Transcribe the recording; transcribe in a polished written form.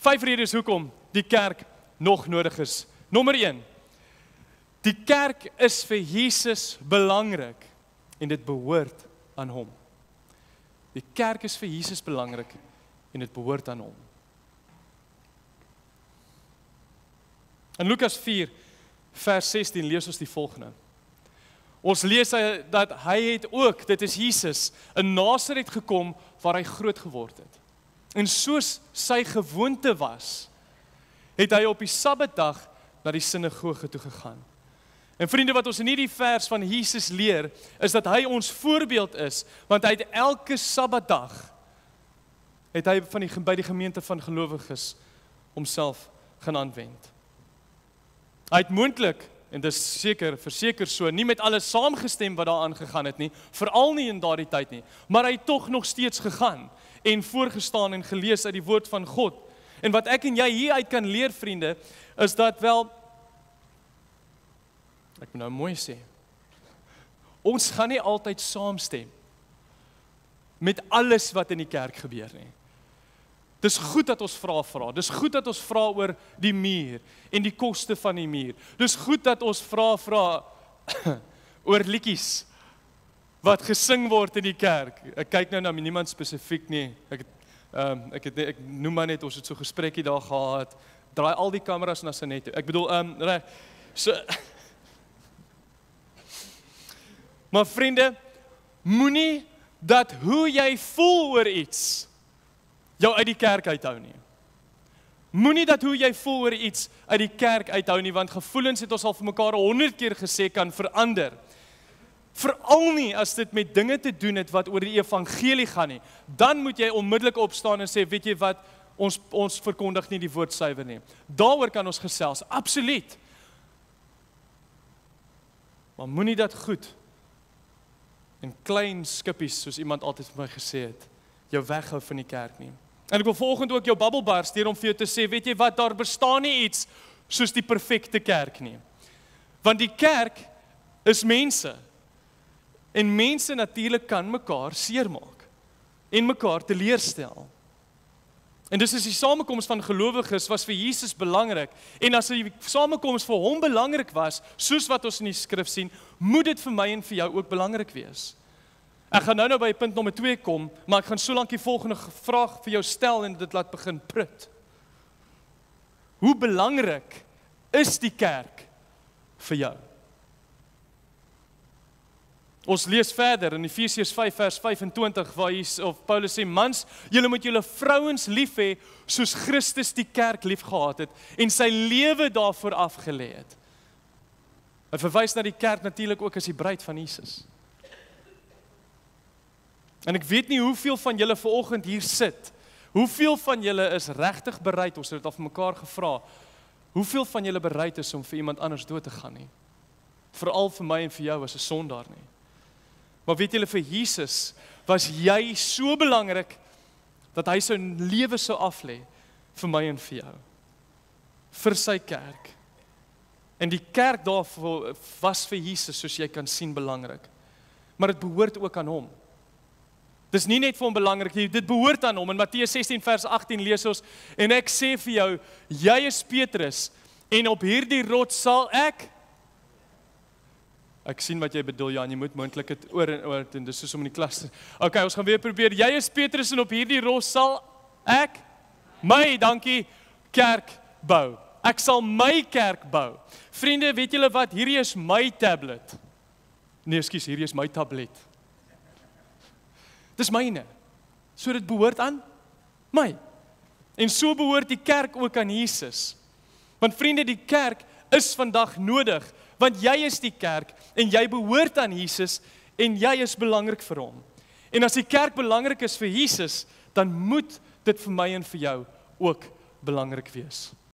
Vijf redes hoekom die kerk nog nodig is. Nommer 1. Die kerk is vir Jesus belangrik en dit behoort aan hom. Die kerk is vir Jesus belangrik en dit behoort aan hom. In Lukas 4 vers 16 lees ons die volgende. Ons lees dat hy het ook, dit is Jesus, in Nasaret gekom waar hy groot geword het. En soos sy gewoonte was, het hy op die Sabbatdag na die sinagoge toe gegaan. En vriende, wat ons in hierdie vers van Jesus leer, is dat hy ons voorbeeld is, want hy het elke Sabbatdag, het hy by die gemeente van gelowiges homself gaan aanwend. Hy het moontlik, en dis verseker so, nie met alles saamgestem wat daar aangegaan het nie, veral nie in daardie tyd nie, maar hy het toch nog steeds gegaan, en voorgestaan en gelees uit die woord van God. En wat ek en jy hieruit kan leer, vriende, is dat wel, ek moet nou mooi sê, ons gaan nie altyd saamstem met alles wat in die kerk gebeur nie. Dis goed dat ons vrae vra. Dis goed dat ons vra oor die muur en die koste van die muur. Dis goed dat ons vra oor liedjies wat gesing word in die kerk. Ek kyk nou na niemand spesifiek nie. Ek noem maar net, ons het so 'n gesprekkie daar gehad. Draai al die kameras na Sanet toe. Ek bedoel, maar vriende, moenie dat hoe jy voel oor iets jou uit die kerk uithou nie. Moenie dat hoe jy voel oor iets uit die kerk uithou nie, want gevoelens het ons al vir mekaar 100 keer gesê kan verander. Veral nie as dit met dinge te doen het wat oor die evangelie gaan nie. Dan moet jy onmiddellik opstaan en sê, weet jy wat, ons verkondig nie die woord suiwer nie. Daaroor kan ons gesels, absoluut. Maar moenie dat goed in klein skippies, soos iemand altyd vir my gesê het, jou weghou van die kerk nie. En ek wil volgende ook jou babbel bars deur om vir jou te sê, weet jy wat, daar bestaan nie iets soos die perfekte kerk nie. Want die kerk is mense. En mense natuurlik kan mekaar seermaak en mekaar teleurstel. En dis is die samekoms van gelowiges was vir Jesus belangrik. En as die samekoms vir hom belangrik was, soos wat ons in die skrif sien, moet dit vir my en vir jou ook belangrik wees. Ek gaan nou by punt nommer 2 kom, maar ek gaan so lank die volgende vraag vir jou stel en dit laat begin prut. Hoe belangrik is die kerk vir jou? Ons lees verder in Efesiës 5 vers 25 waar Paulus sê, mans, julle moet julle vrouens lief hê soos Christus die kerk lief gehad het en sy lewe daarvoor afgelê het. Hy verwys na die kerk natuurlik ook as die bruid van Jesus. En ek weet nie hoeveel van julle vanoggend hier sit. Hoeveel van julle is regtig bereid, ons het dit al van mekaar gevra, hoeveel van julle bereid is om vir iemand anders dood te gaan nie? Veral vir my en vir jou as 'n sondaar nie. Maar weet julle, vir Jesus was jy so belangrik dat hy sy lewe sou aflê vir my en vir jou. Vir sy kerk. En die kerk daarvoor was vir Jesus, soos jy kan sien, belangrik. Maar dit behoort ook aan hom. Dis nie net vir hom belangrik nie, dit behoort aan hom. In Matteus 16 vers 18 lees ons, en ek sê vir jou, jy is Petrus, en op hierdie rots sal ek, sien wat jy bedoel, Jan, jy moet moontlik het oor en oor doen, dis soos om in die klas, oké, ons gaan weer probeer, jy is Petrus, en op hierdie rots sal ek, kerk bou. Ek sal my kerk bou. Vriende, weet julle wat, hierdie is my tablet. Nee, ekskuus, hierdie is my tablet. Dis myne, so dit behoort aan my. En so behoort die kerk ook aan Jesus. Want vriende, die kerk is vandag nodig, want jy is die kerk en jy behoort aan Jesus en jy is belangrik vir hom. En as die kerk belangrik is vir Jesus, dan moet dit vir my en vir jou ook belangrik wees.